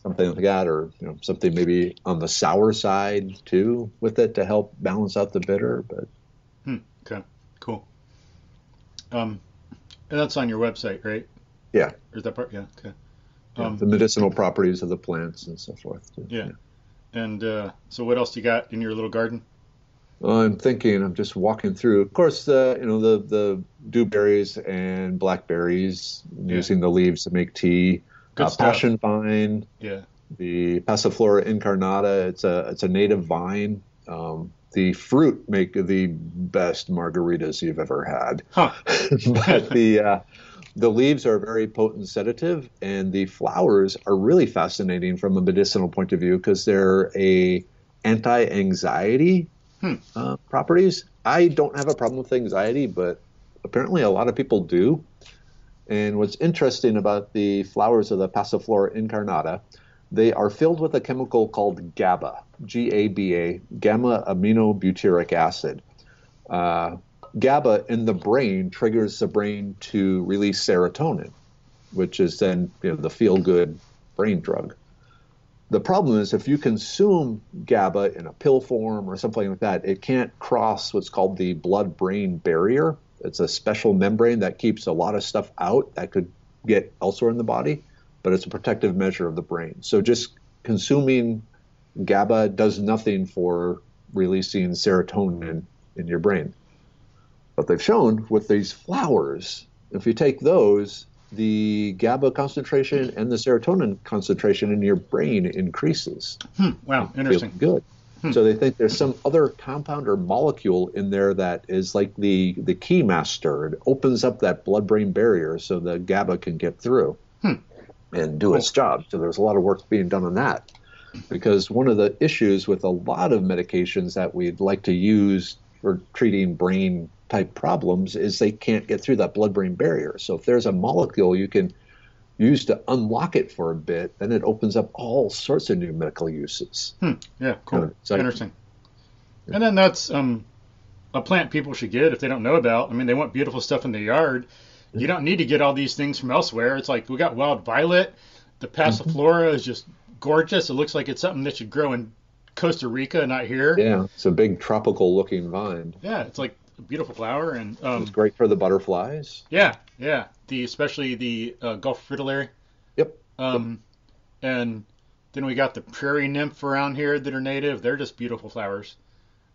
something like that, or something maybe on the sour side too with it to help balance out the bitter. But okay, cool. And that's on your website, right? Yeah. Or that part? Yeah. Okay. The medicinal properties of the plants and so forth. Too. Yeah. And so, what else do you got in your little garden? Well, I'm just walking through. Of course, the dewberries and blackberries, using the leaves to make tea. Passion vine. Yeah. The Passiflora incarnata. It's a native vine. The fruit make the best margaritas you've ever had. Huh. But the leaves are a very potent sedative, and the flowers are really fascinating from a medicinal point of view because they're a anti-anxiety properties. I don't have a problem with anxiety, but apparently a lot of people do. And what's interesting about the flowers of the Passiflora incarnata, they are filled with a chemical called GABA, G-A-B-A, gamma-aminobutyric acid. GABA in the brain triggers the brain to release serotonin, which is then the feel-good brain drug. The problem is if you consume GABA in a pill form or something like that, it can't cross what's called the blood-brain barrier. It's a special membrane that keeps a lot of stuff out that could get elsewhere in the body, but it's a protective measure of the brain. So just consuming GABA does nothing for releasing serotonin in your brain. But they've shown with these flowers, if you take those, the GABA concentration and the serotonin concentration in your brain increases. Wow, interesting. Good. So they think there's some other compound or molecule in there that is like the key master. It opens up that blood-brain barrier so the GABA can get through and do its job. So there's a lot of work being done on that, because one of the issues with a lot of medications that we'd like to use for treating brain-type problems is they can't get through that blood-brain barrier. So if there's a molecule you can use to unlock it for a bit, then it opens up all sorts of new medical uses. Yeah, cool. Interesting. Yeah. And then that's a plant people should get if they don't know about. I mean, they want beautiful stuff in the yard. You don't need to get all these things from elsewhere. It's like we got wild violet. The Passiflora is just gorgeous. It looks like it's something that should grow in Costa Rica, not here. Yeah, it's a big tropical-looking vine. Yeah, it's like a beautiful flower. And it's great for the butterflies. Yeah, yeah. Especially the Gulf Fritillary. Yep. And then we got the prairie nymph around here that are native. They're just beautiful flowers.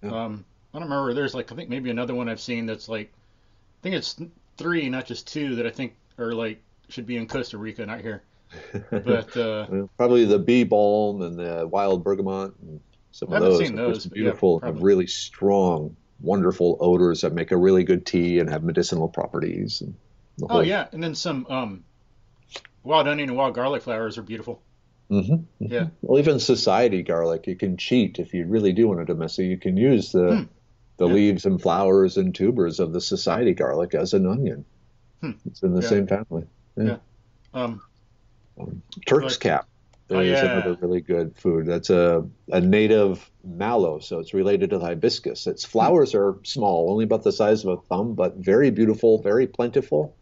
Yeah. I don't remember. There's I think maybe another one I've seen that's I think it's three, not just two, that I think are like should be in Costa Rica, not here. But probably the bee balm and the wild bergamot and some of those. I haven't seen those. Beautiful, yeah, and really strong, wonderful odors that make a really good tea and have medicinal properties. And the whole. Oh yeah, and then some wild onion and wild garlic flowers are beautiful. Mm-hmm. Yeah. Well, even society garlic, you can cheat if you really do want a domestic. You can use the leaves and flowers and tubers of the society garlic as an onion. It's in the same family. Yeah. Turk's cap is another really good food. That's a native mallow, so it's related to the hibiscus. Its flowers are small, only about the size of a thumb, but very beautiful, very plentiful.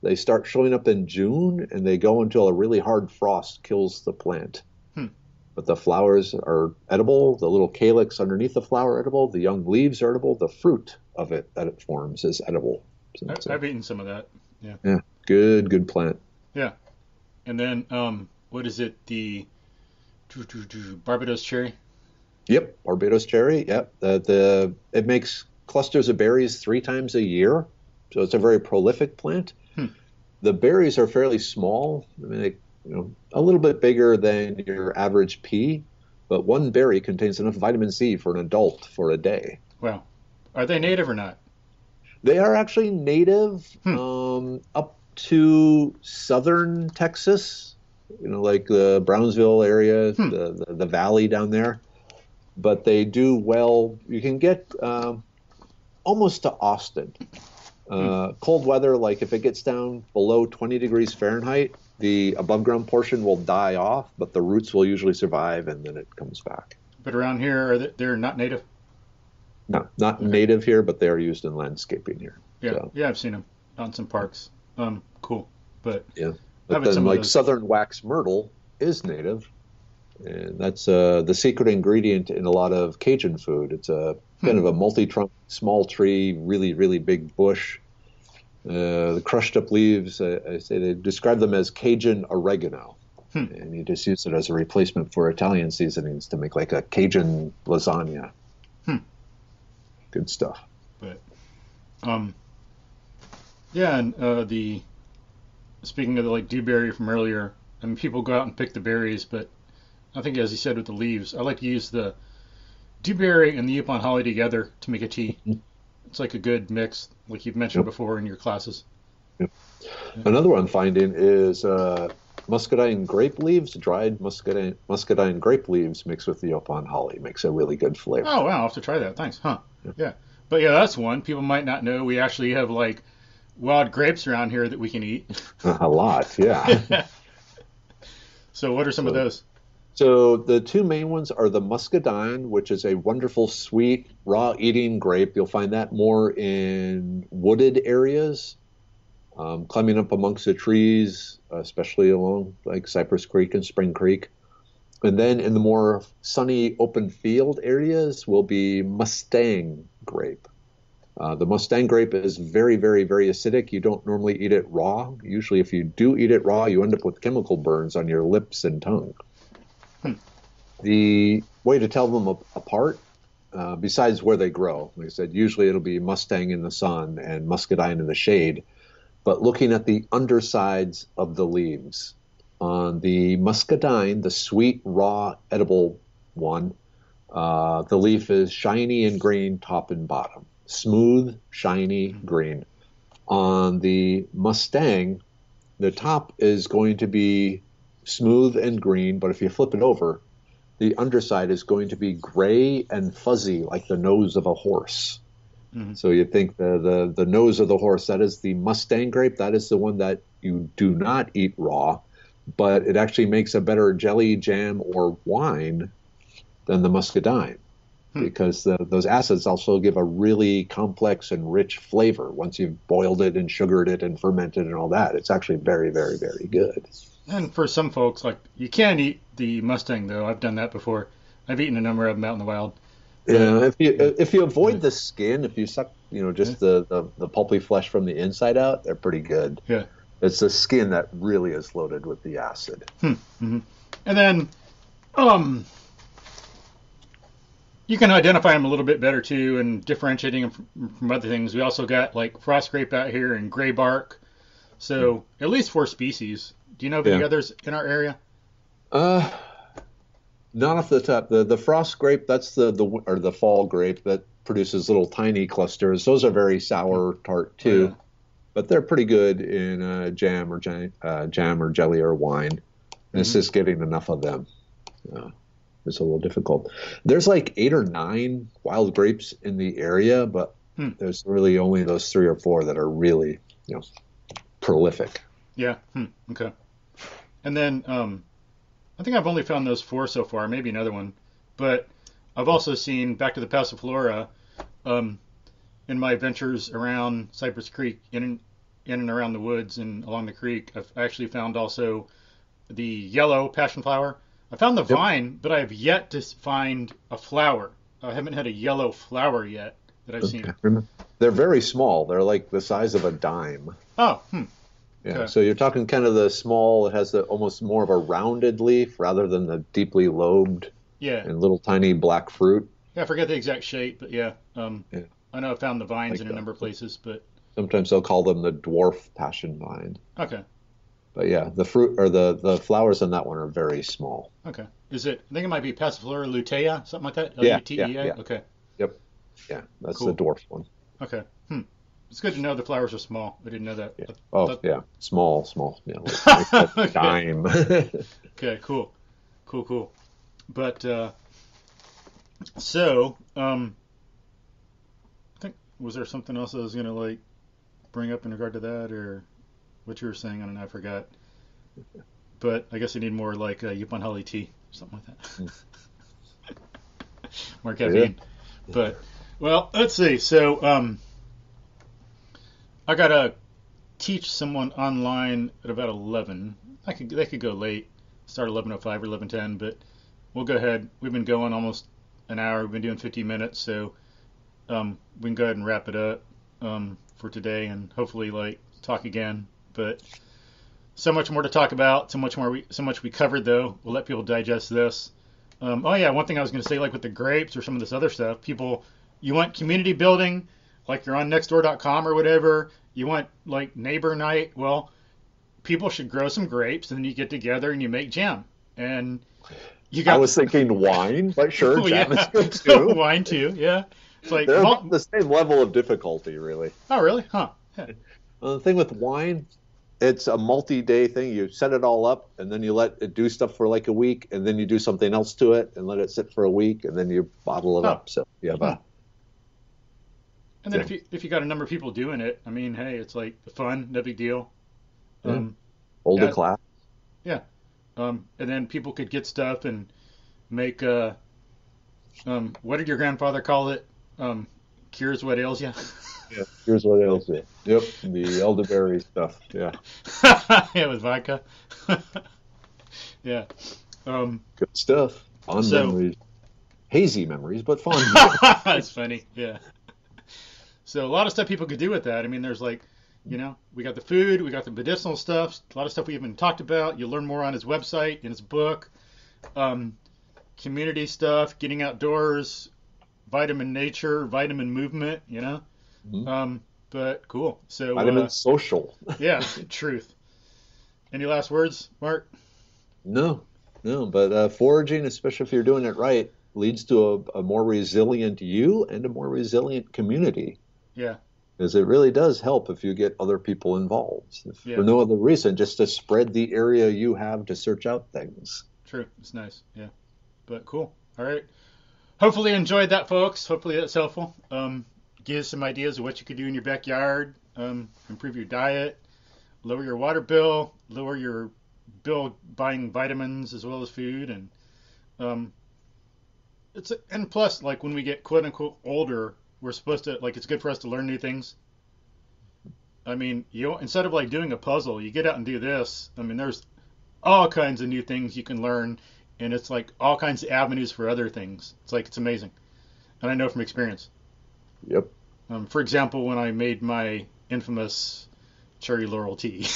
They start showing up in June, and they go until a really hard frost kills the plant. But the flowers are edible. The little calyx underneath the flower edible. The young leaves are edible. The fruit of it that it forms is edible. So I've eaten some of that. Yeah. Yeah. Good plant. Yeah. And then, what is it? The Barbados cherry? Yep. Barbados cherry. Yep. It makes clusters of berries 3 times a year. So it's a very prolific plant. The berries are fairly small. I mean, a little bit bigger than your average pea, but one berry contains enough vitamin C for an adult for a day. Wow. Are they native or not? They are actually native up to southern Texas, like the Brownsville area, the valley down there. But they do well. You can get almost to Austin. Cold weather, like if it gets down below 20 degrees Fahrenheit, the above ground portion will die off, but the roots will usually survive, and then it comes back. But around here, they're not native? No, not native here, but they are used in landscaping here. Yeah, so. Yeah, I've seen them on some parks. Cool. But yeah, but then like southern wax myrtle is native, and that's the secret ingredient in a lot of Cajun food. It's a kind of a multi-trunk, small tree, really, really big bush. The crushed up leaves, I say they describe them as Cajun oregano. And you just use it as a replacement for Italian seasonings to make like a Cajun lasagna. Good stuff. But, and speaking of the like dewberry from earlier, I mean, people go out and pick the berries, but I think, as you said, with the leaves, I like to use the dewberry and the Yupon holly together to make a tea. It's like a good mix, like you've mentioned before in your classes. Another one I'm finding is muscadine grape leaves, dried muscadine grape leaves mixed with the Yupon holly. Makes a really good flavor. Oh, wow. I'll have to try that. Thanks. Huh. Yeah. But, yeah, that's one. People might not know we actually have, like, wild grapes around here that we can eat. A lot, yeah. So what are some of those? So the two main ones are the muscadine, which is a wonderful, sweet, raw-eating grape. You'll find that more in wooded areas, climbing up amongst the trees, especially along like Cypress Creek and Spring Creek. And then in the more sunny, open field areas will be Mustang grape. The Mustang grape is very, very, very acidic. You don't normally eat it raw. Usually if you do eat it raw, you end up with chemical burns on your lips and tongue. The way to tell them apart, besides where they grow, like I said, usually it'll be Mustang in the sun and muscadine in the shade, but looking at the undersides of the leaves. On the muscadine, the sweet, raw, edible one, the leaf is shiny and green top and bottom. Smooth, shiny, green. On the Mustang, the top is going to be smooth and green, but if you flip it over, the underside is going to be gray and fuzzy like the nose of a horse. So you think the nose of the horse, that is the Mustang grape. That is the one that you do not eat raw, but it actually makes a better jelly, jam, or wine than the muscadine because those acids also give a really complex and rich flavor once you've boiled it and sugared it and fermented and all that. It's actually very, very, very good. And for some folks, like, you can eat the Mustang, though. I've done that before. I've eaten a number of them out in the wild. Yeah, if you avoid the skin, if you suck, just the pulpy flesh from the inside out, they're pretty good. Yeah. It's the skin that really is loaded with the acid. And then You can identify them a little bit better too, and differentiating them from other things. We also got like frost grape out here and gray bark. So at least 4 species. Do you know of any others in our area? Not off the top. The frost grape, that's the fall grape that produces little tiny clusters. Those are very sour, tart too, but they're pretty good in jam or jelly or wine. And it's just getting enough of them. It's a little difficult. There's like 8 or 9 wild grapes in the area, but there's really only those 3 or 4 that are really, prolific. Yeah. Okay. And then I think I've only found those 4 so far, maybe another one, but I've also seen, back to the Passiflora, in my ventures around Cypress Creek, in and around the woods and along the creek, I've actually found also the yellow passion flower. I found the vine, but I have yet to find a flower. I haven't had a yellow flower yet that I've seen. They're very small. They're like the size of a dime. Oh, yeah. Okay. So you're talking kind of the small, it has the, almost more of a rounded leaf rather than the deeply lobed and little tiny black fruit. Yeah, I forget the exact shape, but I know I found the vines like in a number of places, but... Sometimes they'll call them the dwarf passion vine. Okay. But yeah, the fruit or the flowers on that one are very small. Okay. Is it, I think it might be Passiflora lutea, something like that? L-U-T-E-A? Yeah. Okay. Yep. Yeah, that's the dwarf one. Okay. It's good to know the flowers are small. I didn't know that. Yeah. Yeah. Small. Yeah. Like a dime. Okay, cool. But, I think, was there something else I was going to like bring up in regard to that, or... what you were saying, I don't know, I forgot. But I guess you need more like Yupon Holly tea or something like that. More caffeine. Yeah. But, well, let's see. So I got to teach someone online at about 11. They could go late, start 11:05 or 11:10, but we'll go ahead. We've been going almost an hour. We've been doing 50 minutes, so we can go ahead and wrap it up for today and hopefully like talk again. But so much more to talk about, so much we covered though. We'll let people digest this. One thing I was going to say, like with the grapes or some of this other stuff, people, you want community building, like you're on nextdoor.com or whatever, you want like neighbor night. Well, people should grow some grapes and then you get together and you make jam. And you got, I was thinking wine, but sure, jam is good too. Wine too, yeah. It's like they're the same level of difficulty, really. Oh, really? Huh. Yeah. Well, the thing with wine, it's a multi-day thing. You set it all up, and then you let it do stuff for like a week, and then you do something else to it, and let it sit for a week, and then you bottle it up. So you have a. And then if you got a number of people doing it, I mean, hey, it's like fun, no big deal. Older class. Yeah, and then people could get stuff and make. What did your grandfather call it? Cures what ails you. Yeah, here's what else. Yep, the elderberry stuff. Yeah. Yeah, with vodka. Yeah. Good stuff. Fond memories. Hazy memories, but fun. That's funny. Yeah. So a lot of stuff people could do with that. I mean, there's like, we got the food, we got the medicinal stuff, a lot of stuff we haven't talked about. You'll learn more on his website, in his book. Community stuff, getting outdoors, vitamin nature, vitamin movement, but cool. So vitamin social. Yeah, truth. Any last words, Mark? No. But foraging, especially if you're doing it right, leads to a more resilient you and a more resilient community. Yeah. Because it really does help if you get other people involved. For no other reason, just to spread the area you have to search out things. True. It's nice. Yeah. But cool. All right. Hopefully you enjoyed that, folks. Hopefully that's helpful. Give some ideas of what you could do in your backyard, improve your diet, lower your water bill, lower your bill buying vitamins as well as food, and and plus, like when we get quote unquote older, we're supposed to, like, it's good for us to learn new things. I mean, instead of like doing a puzzle, you get out and do this. I mean, there's all kinds of new things you can learn, and it's like all kinds of avenues for other things. It's like, it's amazing, and I know from experience. Yep. For example, when I made my infamous cherry laurel tea.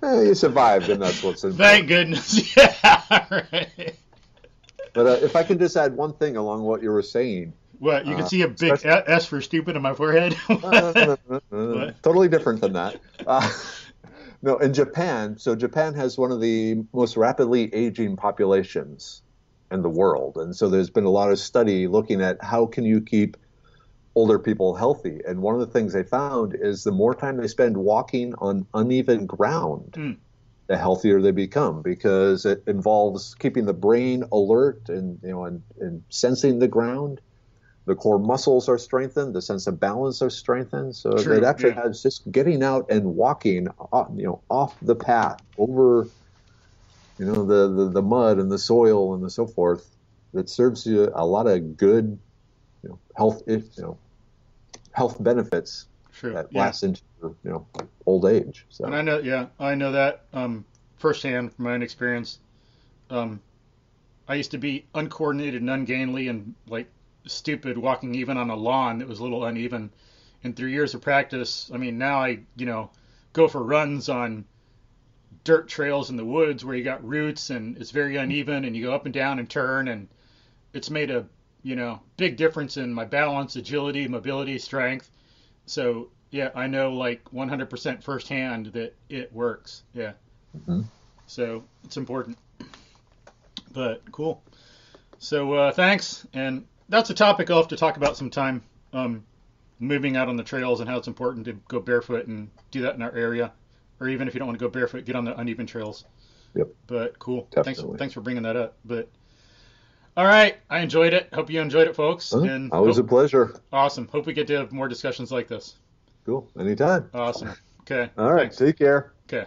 You survived, and that's what's important. Thank goodness. Yeah, right. But if I can just add one thing along what you were saying. What, you can see a big S for stupid on my forehead? No. Totally different than that. No, in Japan, so Japan has one of the most rapidly aging populations in the world. And so there's been a lot of study looking at how can you keep older people healthy. And one of the things they found is the more time they spend walking on uneven ground, the healthier they become, because it involves keeping the brain alert and, you know, and sensing the ground. The core muscles are strengthened. The sense of balance are strengthened. So it actually has just getting out and walking, you know, off the path, over, you know, the mud and the soil and the so forth. That serves you a lot of good, you know, health benefits that last into, you know, old age. So. And I know, I know that firsthand from my own experience. I used to be uncoordinated and ungainly and like stupid walking even on a lawn that was a little uneven. And through years of practice, I mean, now I, you know, go for runs on dirt trails in the woods where you got roots and it's very uneven and you go up and down and turn, and it's made a, you know, big difference in my balance, agility, mobility, strength. So yeah, I know like 100% firsthand that it works. Yeah. Mm-hmm. So it's important, but cool. So thanks. And that's a topic I'll have to talk about sometime, moving out on the trails and how it's important to go barefoot and do that in our area. Or even if you don't want to go barefoot, get on the uneven trails. Yep. But cool. Definitely. Thanks for bringing that up. But all right. I enjoyed it. Hope you enjoyed it, folks. And always a pleasure. Awesome. Hope we get to have more discussions like this. Cool. Anytime. Awesome. Okay. All right. Thanks. Take care. Okay.